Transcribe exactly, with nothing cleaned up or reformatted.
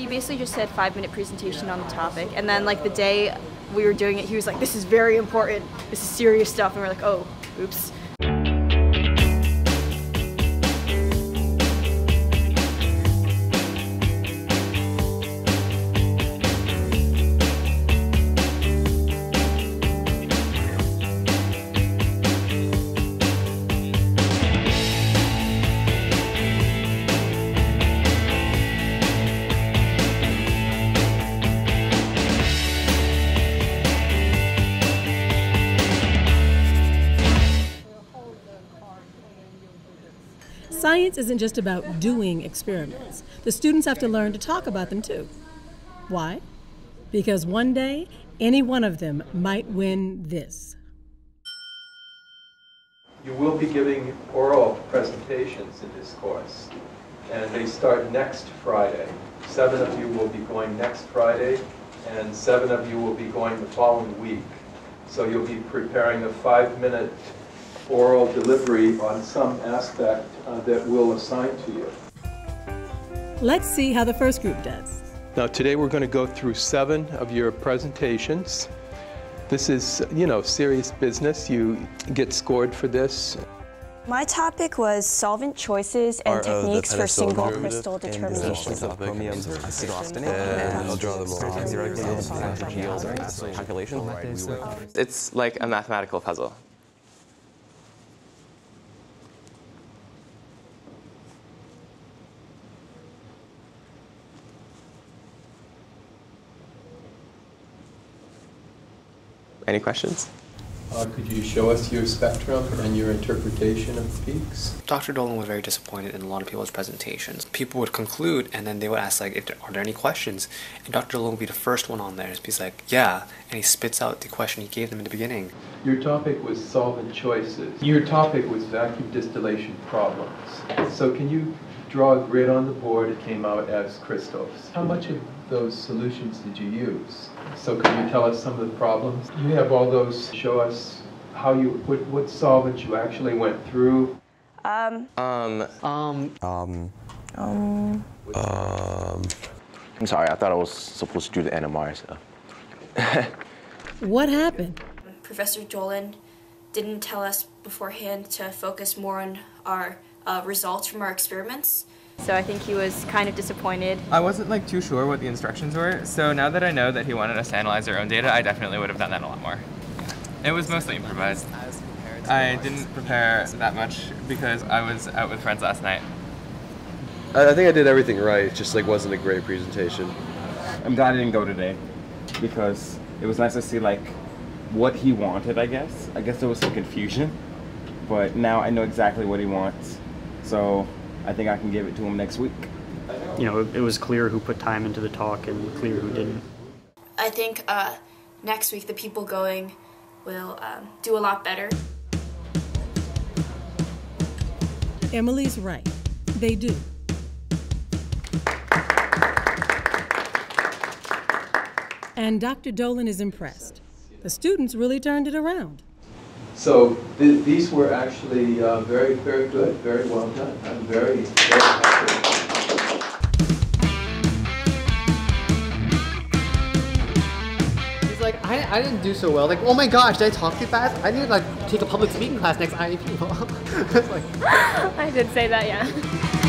he basically just said five minute presentation on the topic, and then like the day we were doing it, he was like, this is very important, this is serious stuff, and we're like, oh, oops. Science isn't just about doing experiments. The students have to learn to talk about them too. Why? Because one day, any one of them might win this. You will be giving oral presentations in this course, and they start next Friday. Seven of you will be going next Friday, and seven of you will be going the following week. So you'll be preparing a five-minute oral delivery on some aspect uh, that we'll assign to you. Let's see how the first group does. Now today we're going to go through seven of your presentations. This is, you know, serious business. You get scored for this. My topic was solvent choices and techniques for single crystal determination. It's like a mathematical puzzle. Any questions? Uh, could you show us your spectrum and your interpretation of peaks? Doctor Dolan was very disappointed in a lot of people's presentations. People would conclude and then they would ask, like, if there, are there any questions? And Doctor Dolan would be the first one on there. He's like, yeah, and he spits out the question he gave them in the beginning. Your topic was solvent choices. Your topic was vacuum distillation problems. So can you draw a grid on the board? It came out as crystals. How much of those solutions did you use? So can you tell us some of the problems? You have all those. Show us how you, what, what solvents you actually went through. Um. Um. Um. Um. Um. Um. I'm sorry, I thought I was supposed to do the N M R stuff. So. What happened? Professor Jolin didn't tell us beforehand to focus more on our uh, results from our experiments. So I think he was kind of disappointed. I wasn't like too sure what the instructions were, so now that I know that he wanted us to analyze our own data, I definitely would have done that a lot more. It was mostly improvised. I didn't prepare that much because I was out with friends last night. I think I did everything right, it just like wasn't a great presentation. I'm glad I didn't go today because it was nice to see like what he wanted, I guess. I guess there was some confusion, but now I know exactly what he wants. So I think I can give it to him next week. You know, it was clear who put time into the talk and clear who didn't. I think uh, next week the people going will um, do a lot better. Emily's right. They do. And Doctor Dolan is impressed. The students really turned it around. So th these were actually uh, very, very good, very well done. I'm very, very happy. It's like, I, I didn't do so well. Like, oh my gosh, did I talk too fast? I need to like, take a public speaking class next I A P. Like, I did say that, yeah.